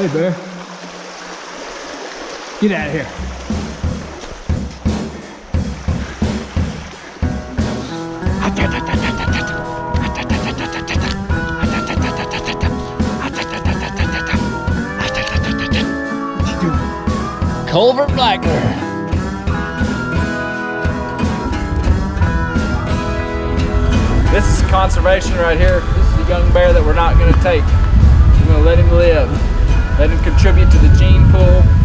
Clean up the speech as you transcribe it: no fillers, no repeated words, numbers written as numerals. Hey, bear. Get out of here. Culver Blackler. This is conservation right here. This is a young bear that we're not going to take. We're going to let him live. Let him contribute to the gene pool.